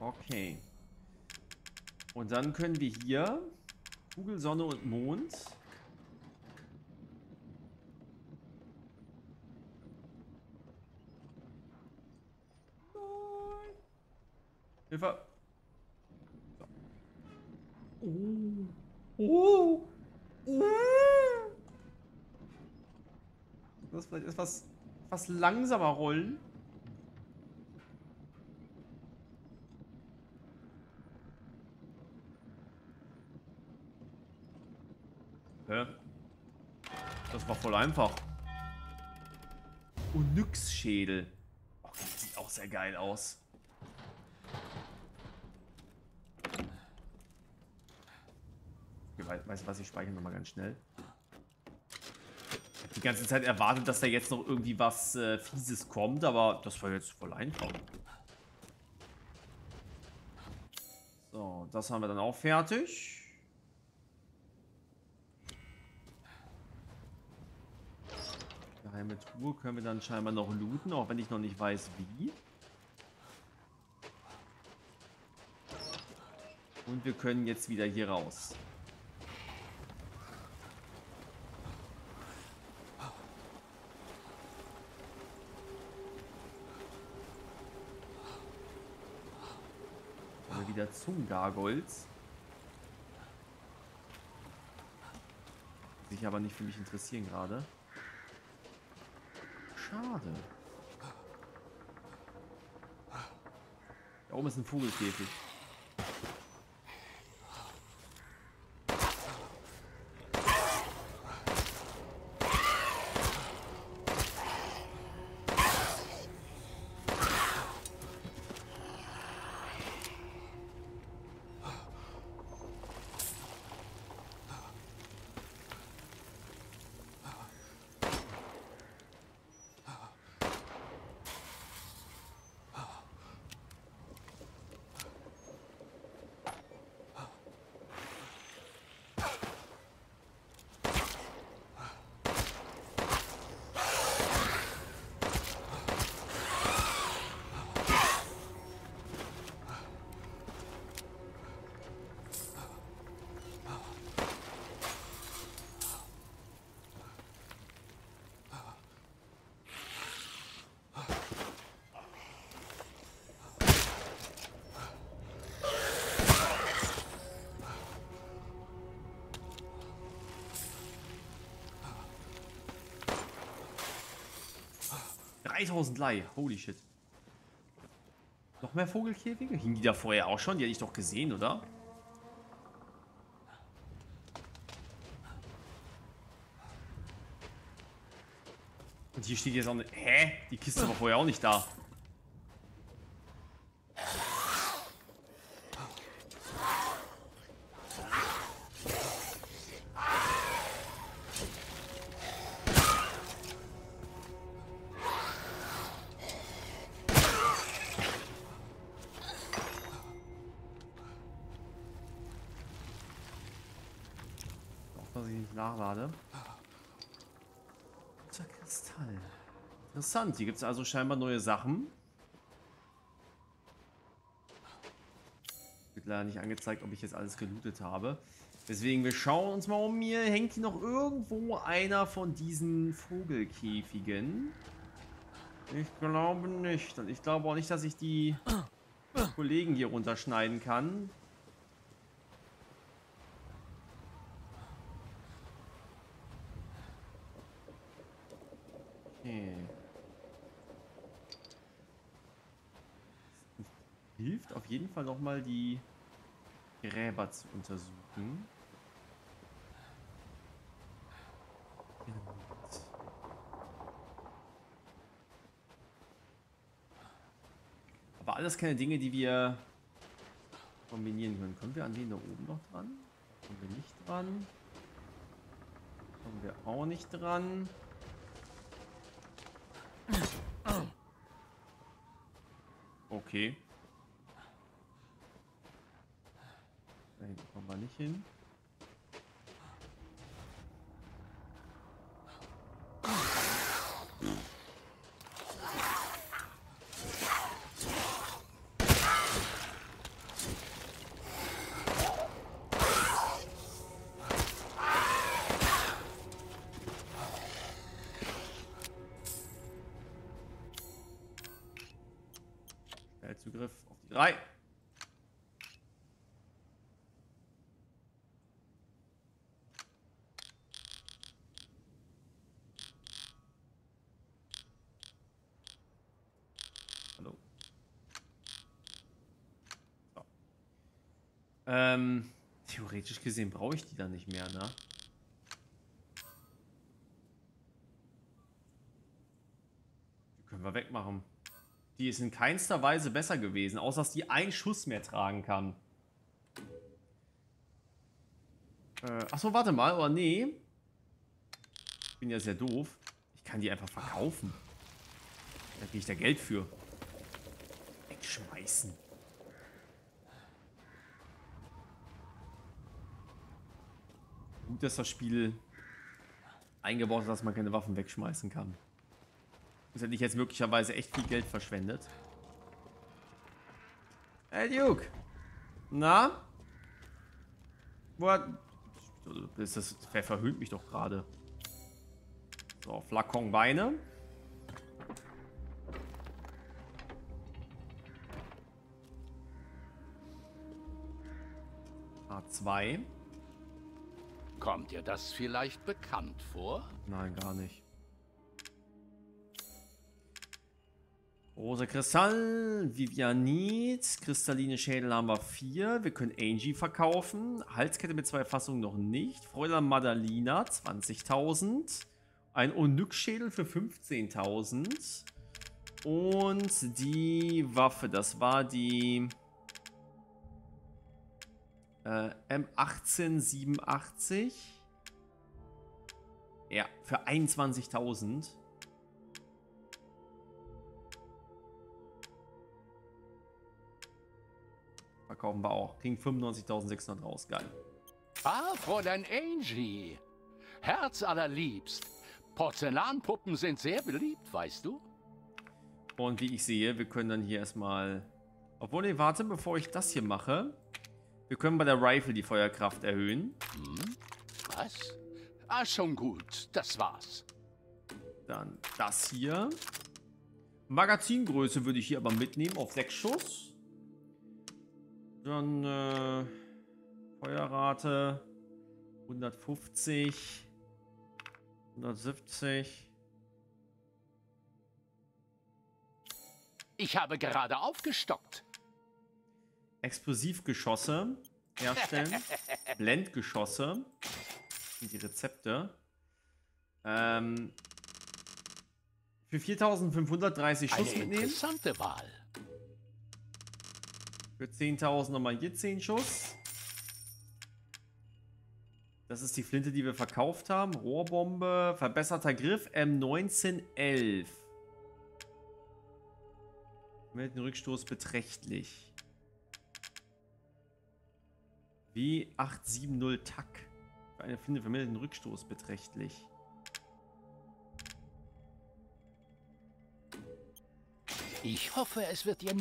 Okay. Und dann können wir hier Kugel, Sonne und Mond. Nein. Hilfe. So. Oh. Oh. Oh. Das vielleicht etwas langsamer rollen. Hä? Das war voll einfach. Onyx-Schädel. Oh, das sieht auch sehr geil aus. Okay, weißt du was, ich speichere nochmal ganz schnell. Ich habe die ganze Zeit erwartet, dass da jetzt noch irgendwie was Fieses kommt, aber das war jetzt voll einfach. So, das haben wir dann auch fertig. Geheime Truhe können wir dann scheinbar noch looten, auch wenn ich noch nicht weiß, wie. Und wir können jetzt wieder hier raus. Also wieder zum Gargoyles. Sich aber nicht für mich interessieren gerade. Schade. Da oben ist ein Vogelkäfig. Lei. Holy shit. Noch mehr Vogelkäfige? Hingen die da vorher auch schon? Die hätte ich doch gesehen, oder? Und hier steht jetzt auch eine... Hä? Die Kiste war vorher auch nicht da. Nachlade. Guter Kristall. Interessant, hier gibt es also scheinbar neue Sachen. Wird leider nicht angezeigt, ob ich jetzt alles gelootet habe. Deswegen, wir schauen uns mal um hier. Hängt hier noch irgendwo einer von diesen Vogelkäfigen? Ich glaube nicht. Und ich glaube auch nicht, dass ich die Kollegen hier runterschneiden kann. Hilft auf jeden Fall nochmal die Gräber zu untersuchen. Aber alles keine Dinge, die wir kombinieren können. Kommen wir an den da oben noch dran? Kommen wir nicht dran? Kommen wir auch nicht dran? Okay. Da hinten kommen wir nicht hin. Zugriff auf die 3. Hallo. So. Theoretisch gesehen brauche ich die dann nicht mehr, ne? Die können wir wegmachen. Die ist in keinster Weise besser gewesen, außer dass die einen Schuss mehr tragen kann. Achso, warte mal. Oder nee. Ich bin ja sehr doof. Ich kann die einfach verkaufen. Da kriege ich da Geld für. Wegschmeißen. Gut, dass das Spiel eingebaut hat, dass man keine Waffen wegschmeißen kann. Das hätte ich jetzt möglicherweise echt viel Geld verschwendet. Hey Duke! Na? What? Das verhöhnt mich doch gerade. So, Flakon Weine. A2. Kommt dir das vielleicht bekannt vor? Nein, gar nicht. Rosa Kristall, Vivianit, kristalline Schädel haben wir 4. Wir können Angie verkaufen. Halskette mit 2 Fassungen noch nicht. Fräulein Madalina, 20.000. Ein Onyx-Schädel für 15.000. Und die Waffe, das war die M1887. Ja, für 21.000. Verkaufen wir auch. Kriegen 95.600 raus. Geil. Ah, Fräulein Angie. Herz allerliebst. Porzellanpuppen sind sehr beliebt, weißt du? Und wie ich sehe, wir können dann hier erstmal... Obwohl, nee, warte, bevor ich das hier mache. Wir können bei der Rifle die Feuerkraft erhöhen. Hm? Was? Ah, schon gut. Das war's. Dann das hier. Magazingröße würde ich hier aber mitnehmen auf 6 Schuss. Dann Feuerrate 150, 170. Ich habe gerade aufgestockt. Explosivgeschosse herstellen, Blendgeschosse, die Rezepte. Für 4.530 Schuss mitnehmen. Eine interessante Wahl. Für 10.000 nochmal hier 10 Schuss. Das ist die Flinte, die wir verkauft haben. Rohrbombe, verbesserter Griff, M1911. Mit dem Rückstoß beträchtlich. W870 Tack. Für eine Flinte vermittelt den Rückstoß beträchtlich. Ich hoffe, es wird dir...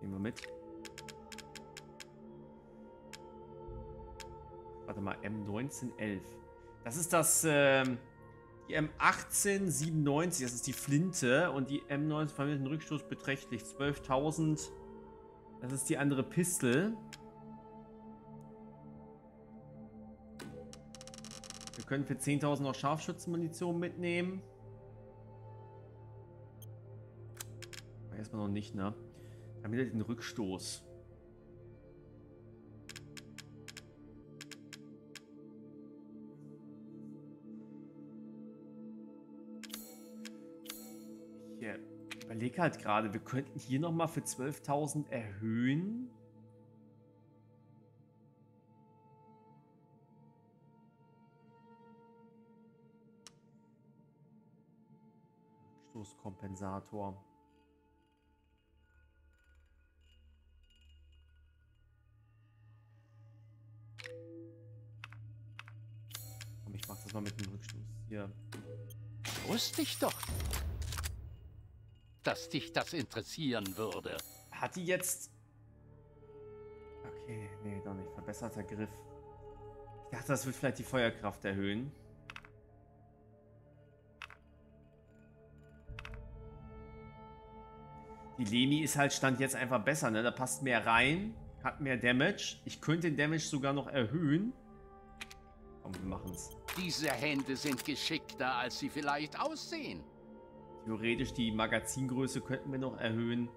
Nehmen wir mit. Warte mal, M1911. Das ist das die M1897, das ist die Flinte. Und die M19 vermittelten Rückstoß beträchtlich 12.000. Das ist die andere Pistole. Wir können für 10.000 noch Scharfschützenmunition mitnehmen. Erstmal noch nicht, ne? Damit er den Rückstoß. Ich überlege halt gerade, wir könnten hier nochmal für 12.000 erhöhen. Rückstoßkompensator. Ich mach das mal mit dem Rückstoß. Hier. Wusste ich doch, dass dich das interessieren würde. Hat die jetzt... Okay, nee, doch nicht. Verbesserter Griff. Ich dachte, das wird vielleicht die Feuerkraft erhöhen. Die Lemi ist halt Stand jetzt einfach besser, ne? Da passt mehr rein, hat mehr Damage. Ich könnte den Damage sogar noch erhöhen. Komm, wir machen's. Diese Hände sind geschickter, als sie vielleicht aussehen. Theoretisch, die Magazingröße könnten wir noch erhöhen.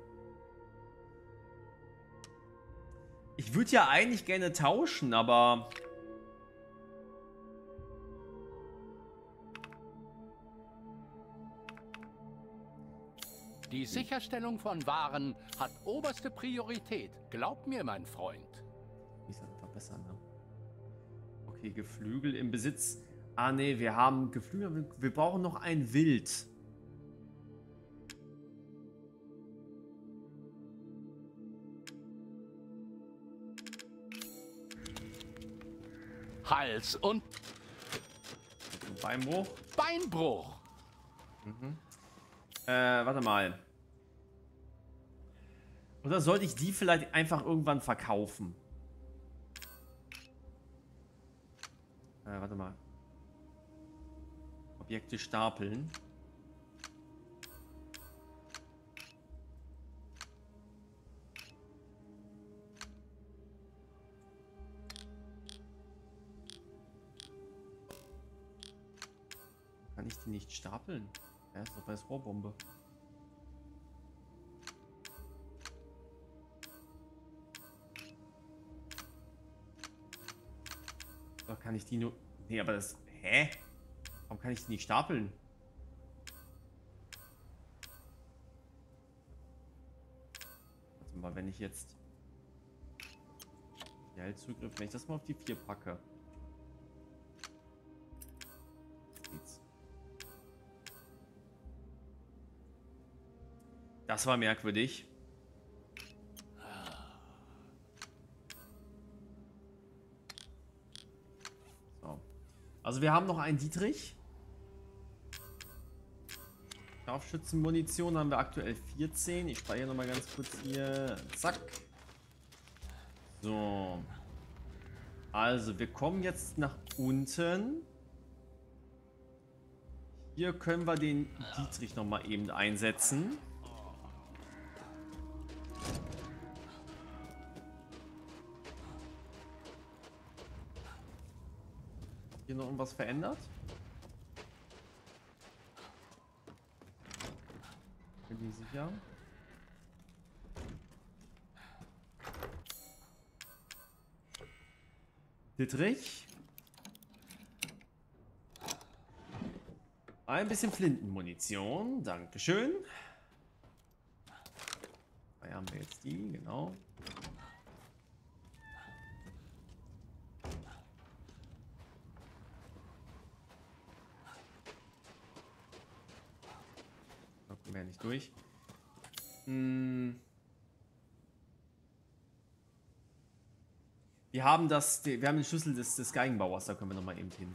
Ich würde ja eigentlich gerne tauschen, aber... Die Sicherstellung von Waren hat oberste Priorität. Glaub mir, mein Freund. Ich sag einfach besser, ne? Okay, Geflügel im Besitz. Ah, ne, wir haben Geflügel. Wir brauchen noch ein Wild. Hals und... Beinbruch. Beinbruch. Mhm. Warte mal. Oder sollte ich die vielleicht einfach irgendwann verkaufen? Warte mal. Objekte stapeln. Kann ich die nicht stapeln? Er ist doch bei der Rohrbombe. Oder kann ich die nur... Nee, aber das... Hä? Warum kann ich die nicht stapeln? Warte mal, wenn ich jetzt... Schnellzugriff, wenn ich das mal auf die 4 packe. Das war merkwürdig. So. Also wir haben noch einen Dietrich. Scharfschützenmunition haben wir aktuell 14. Ich speichere nochmal ganz kurz hier. Zack. So. Also wir kommen jetzt nach unten. Hier können wir den Dietrich nochmal eben einsetzen. Hier noch irgendwas verändert? Bin ich sicher? Dietrich? Ein bisschen Flintenmunition, dankeschön. Da haben wir jetzt die, genau. Ja, nicht durch. Hm. Wir haben den Schlüssel des Geigenbauers, da können wir nochmal eben hin.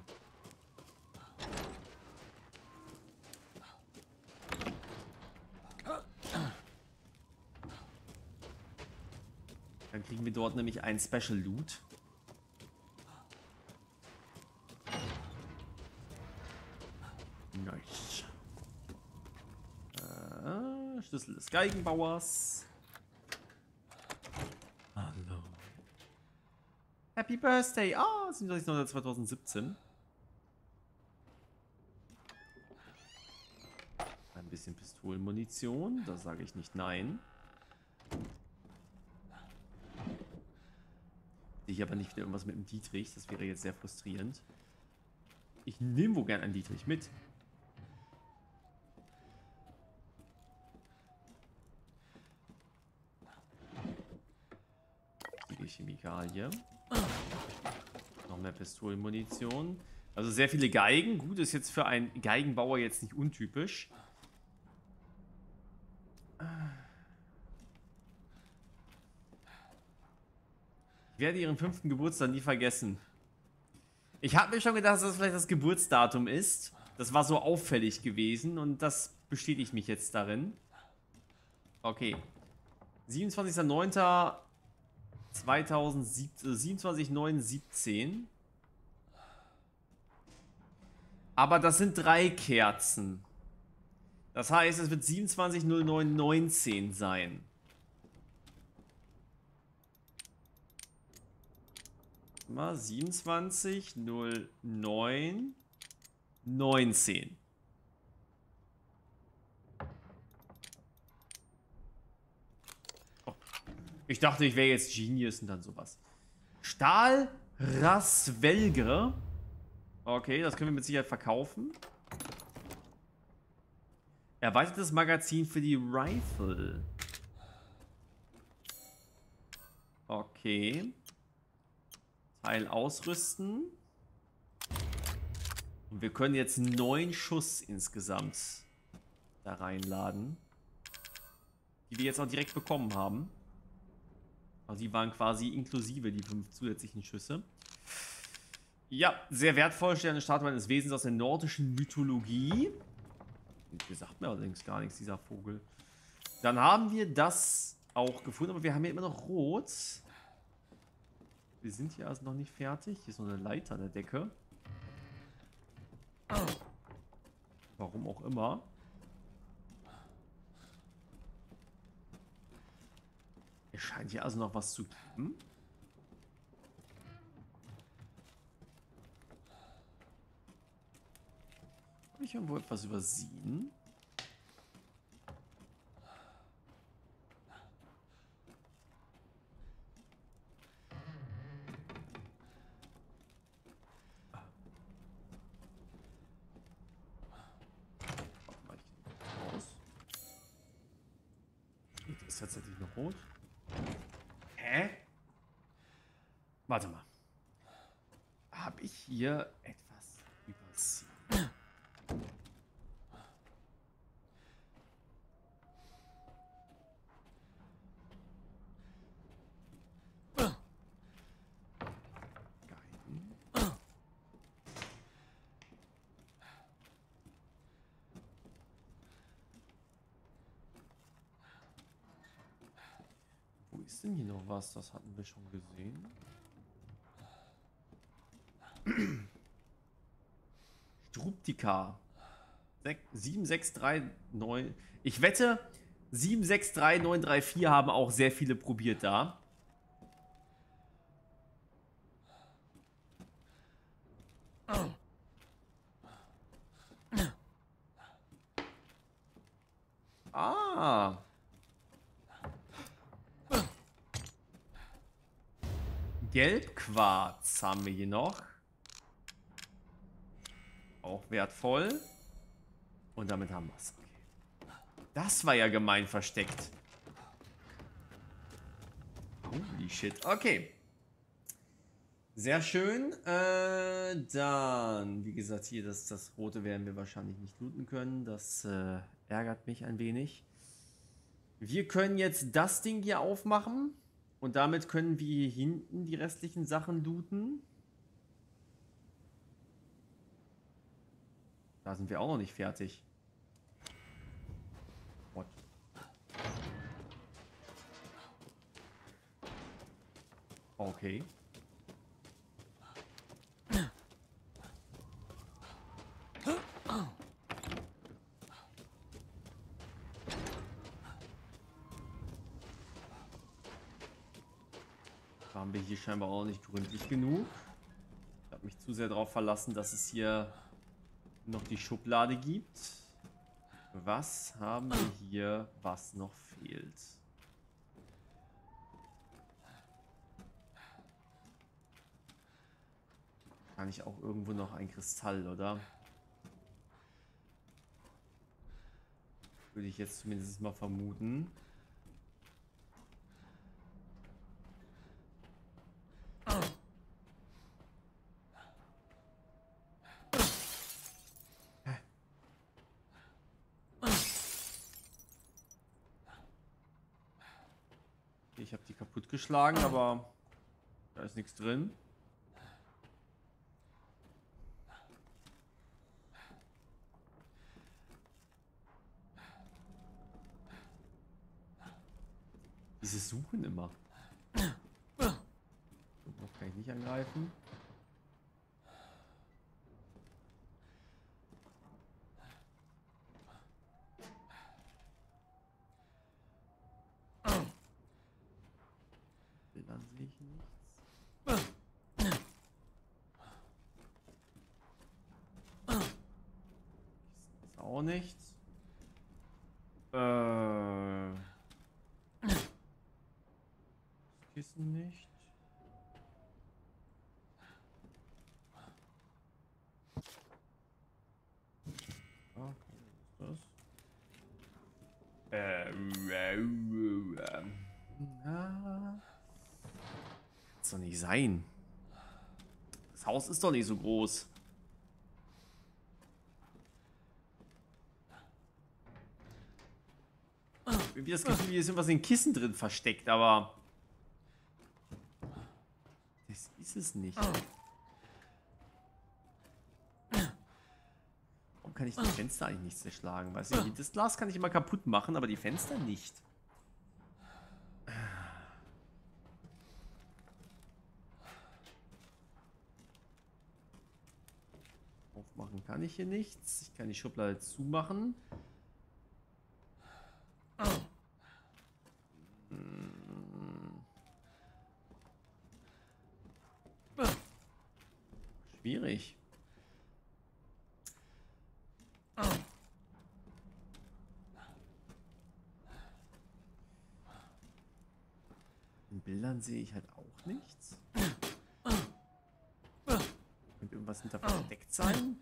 Dann kriegen wir dort nämlich einen Special Loot. Nice. Schlüssel des Geigenbauers. Hallo. Happy Birthday. Ah, 27.09.2017. Ein bisschen Pistolenmunition. Da sage ich nicht nein. Ich aber nicht wieder irgendwas mit dem Dietrich. Das wäre jetzt sehr frustrierend. Ich nehme wohl gern einen Dietrich mit. Chemikalie. Noch mehr Pistolenmunition. Also sehr viele Geigen. Gut, ist jetzt für einen Geigenbauer jetzt nicht untypisch. Ich werde ihren 5. Geburtstag nie vergessen. Ich habe mir schon gedacht, dass das vielleicht das Geburtsdatum ist. Das war so auffällig gewesen und das bestätigt mich jetzt darin. Okay. 27.09.17. Aber das sind 3 Kerzen. Das heißt, es wird 27.09.19 sein. Mal 27.09.19. Oh. Ich dachte, ich wäre jetzt Genius und dann sowas. Stahlraswelger. Okay, das können wir mit Sicherheit verkaufen. Erweitertes Magazin für die Rifle. Okay. Teil ausrüsten. Und wir können jetzt 9 Schuss insgesamt da reinladen. Die wir jetzt auch direkt bekommen haben. Also die waren quasi inklusive, die 5 zusätzlichen Schüsse. Ja, sehr wertvoll. Steht eine Statue eines Wesens aus der nordischen Mythologie. Der sagt mir allerdings gar nichts, dieser Vogel. Dann haben wir das auch gefunden, aber wir haben ja immer noch Rot. Wir sind hier also noch nicht fertig. Hier ist noch eine Leiter an der Decke. Warum auch immer. Es scheint hier also noch was zu geben. Habe ich irgendwo etwas übersehen? Tatsächlich noch rot. Hä? Warte mal. Habe ich hier etwas übersehen? Ist denn hier noch was? Das hatten wir schon gesehen. Struptika. 7639. Ich wette, 763934 haben auch sehr viele probiert da. Ah. Gelbquarz haben wir hier noch. Auch wertvoll. Und damit haben wir es. Okay. Das war ja gemein versteckt. Holy shit. Okay. Sehr schön. Dann, wie gesagt, hier das Rote werden wir wahrscheinlich nicht looten können. Das ärgert mich ein wenig. Wir können jetzt das Ding hier aufmachen. Und damit können wir hier hinten die restlichen Sachen looten. Da sind wir auch noch nicht fertig. What? Okay. Haben wir hier scheinbar auch nicht gründlich genug. Ich habe mich zu sehr darauf verlassen, dass es hier noch die Schublade gibt. Was haben wir hier, was noch fehlt? Kann ich auch irgendwo noch ein Kristall, oder? Würde ich jetzt zumindest mal vermuten. Ich habe die kaputt geschlagen, aber da ist nichts drin. Dieses Suchen immer. Das kann ich nicht angreifen. Dann sehe ich nichts. Ist auch nichts. Das Kissen nicht. Ah, was ist das? Na. Kann's doch nicht sein. Das Haus ist doch nicht so groß. Wie das Gefühl, hier ist irgendwas in Kissen drin versteckt, aber das ist es nicht. Warum kann ich die Fenster eigentlich nicht zerschlagen? Weißt du, das Glas kann ich immer kaputt machen, aber die Fenster nicht. Aufmachen kann ich hier nichts. Ich kann die Schublade zumachen. Schwierig. In Bildern sehe ich halt auch nichts. Könnte irgendwas hinter versteckt sein.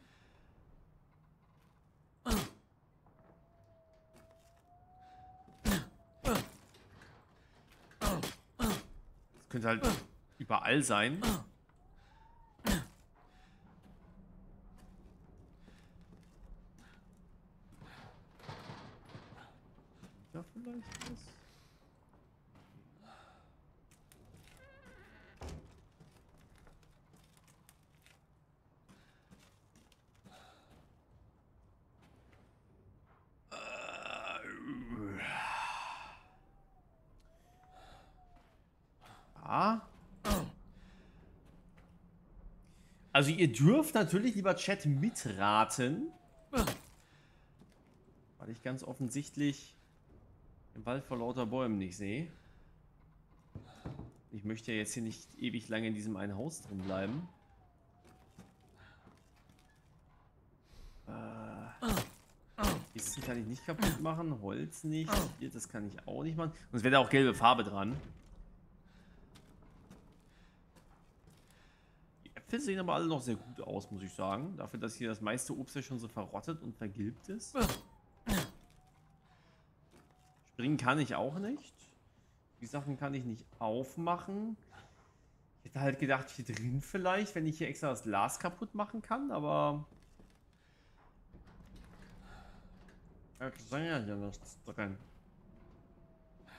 Das könnte halt überall sein. Also ihr dürft natürlich, lieber Chat, mitraten, weil ich ganz offensichtlich im Wald vor lauter Bäumen nicht sehe. Ich möchte ja jetzt hier nicht ewig lange in diesem einen Haus drin bleiben. Kisten kann ich nicht kaputt machen, Holz nicht, das kann ich auch nicht machen. Sonst wäre da auch gelbe Farbe dran. Äpfel sehen aber alle noch sehr gut aus, muss ich sagen. Dafür, dass hier das meiste Obst ja schon so verrottet und vergilbt ist. Springen kann ich auch nicht. Die Sachen kann ich nicht aufmachen. Ich hätte halt gedacht, hier drin vielleicht, wenn ich hier extra das Glas kaputt machen kann, aber... Ich kann ja hier nichts drin.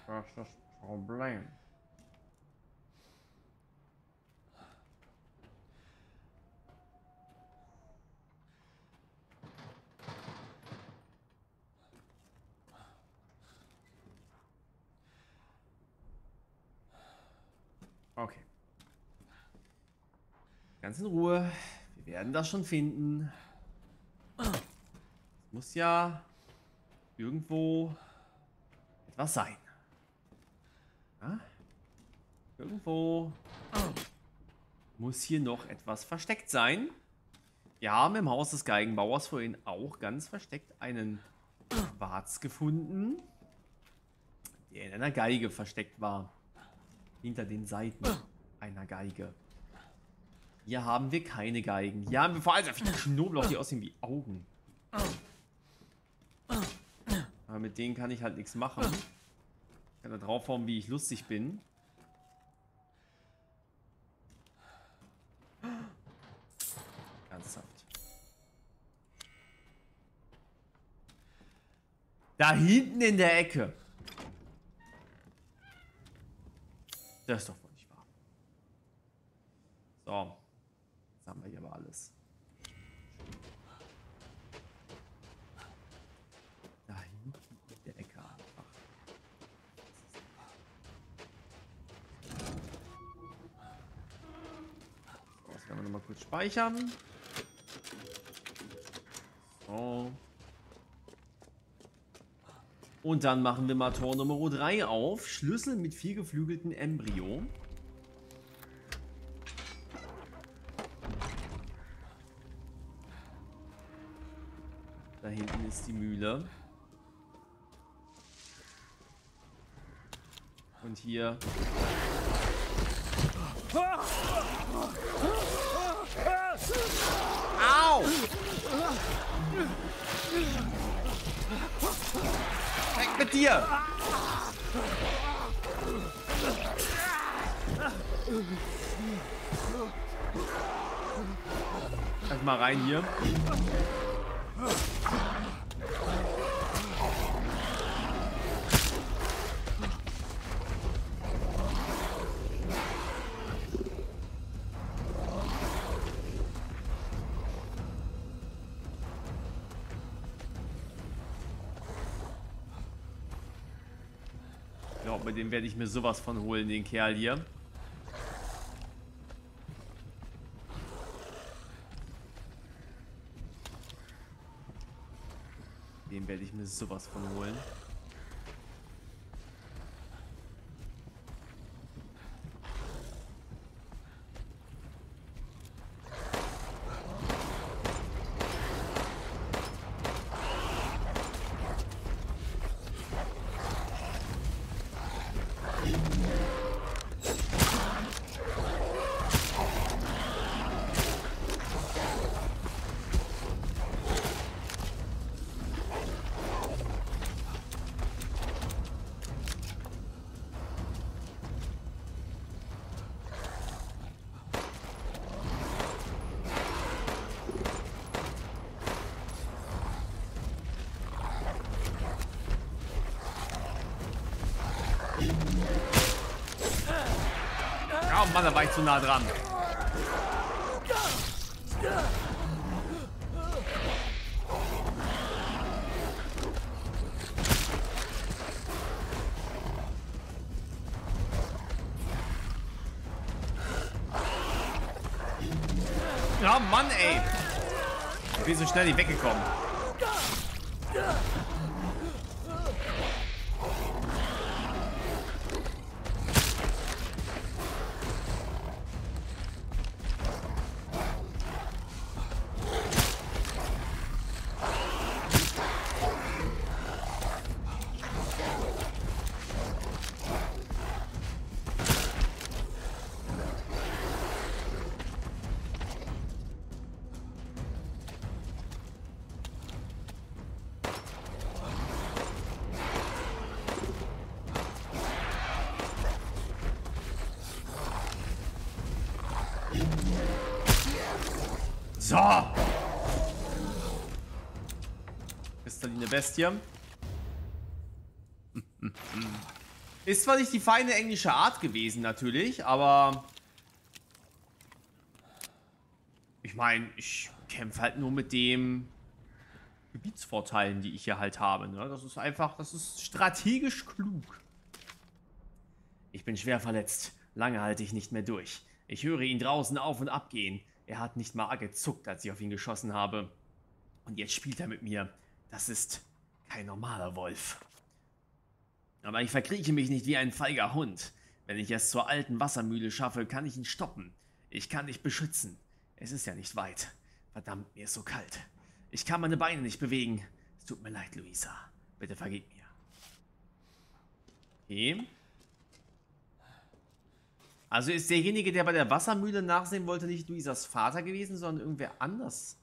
Das ist das Problem. Okay. Ganz in Ruhe. Wir werden das schon finden. Es muss ja irgendwo etwas sein. Ja? Irgendwo muss hier noch etwas versteckt sein. Wir haben im Haus des Geigenbauers vorhin auch ganz versteckt einen Quarz gefunden, der in einer Geige versteckt war. Hinter den Seiten einer Geige. Hier haben wir keine Geigen. Hier haben wir vor allem sehr viele Knoblauch, die aussehen wie Augen. Aber mit denen kann ich halt nichts machen. Ich kann da draufhauen, wie ich lustig bin. Ernsthaft. Da hinten in der Ecke. Das ist doch wohl nicht wahr. So. Jetzt haben wir hier aber alles. Da hinten in der Ecke. So, das können wir nochmal kurz speichern. So. Und dann machen wir mal Tor Nummer 3 auf. Schlüssel mit 4 geflügelten Embryo. Da hinten ist die Mühle. Und hier... Au! Weg mit dir! Halt mal rein hier. Ich glaube, bei dem werde ich mir sowas von holen, den Kerl hier. Den werde ich mir sowas von holen. Oh Mann, da war ich zu nah dran. Oh Mann, ey. Ich bin so schnell nicht weggekommen. So! Kristaline Bestie. Ist zwar nicht die feine englische Art gewesen, natürlich, aber... Ich meine, ich kämpfe halt nur mit den Gebietsvorteilen, die ich hier halt habe. Ne? Das ist einfach, das ist strategisch klug. Ich bin schwer verletzt. Lange halte ich nicht mehr durch. Ich höre ihn draußen auf und ab gehen. Er hat nicht mal gezuckt, als ich auf ihn geschossen habe. Und jetzt spielt er mit mir. Das ist kein normaler Wolf. Aber ich verkrieche mich nicht wie ein feiger Hund. Wenn ich es zur alten Wassermühle schaffe, kann ich ihn stoppen. Ich kann dich beschützen. Es ist ja nicht weit. Verdammt, mir ist so kalt. Ich kann meine Beine nicht bewegen. Es tut mir leid, Luisa. Bitte vergib mir. Okay. Also ist derjenige, der bei der Wassermühle nachsehen wollte, nicht Luisas Vater gewesen, sondern irgendwer anders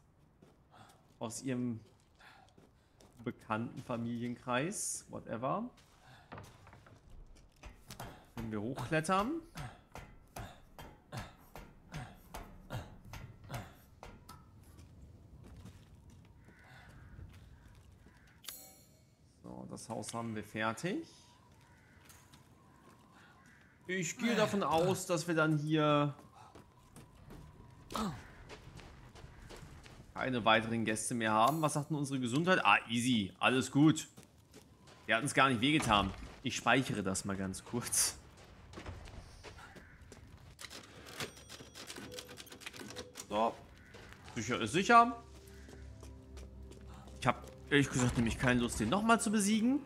aus ihrem bekannten Familienkreis, whatever. Können wir hochklettern. So, das Haus haben wir fertig. Ich gehe davon aus, dass wir dann hier keine weiteren Gäste mehr haben. Was sagt denn unsere Gesundheit? Ah, easy. Alles gut. Wir hatten es gar nicht wehgetan. Ich speichere das mal ganz kurz. So. Sicher ist sicher. Ich habe ehrlich gesagt nämlich keine Lust, den nochmal zu besiegen.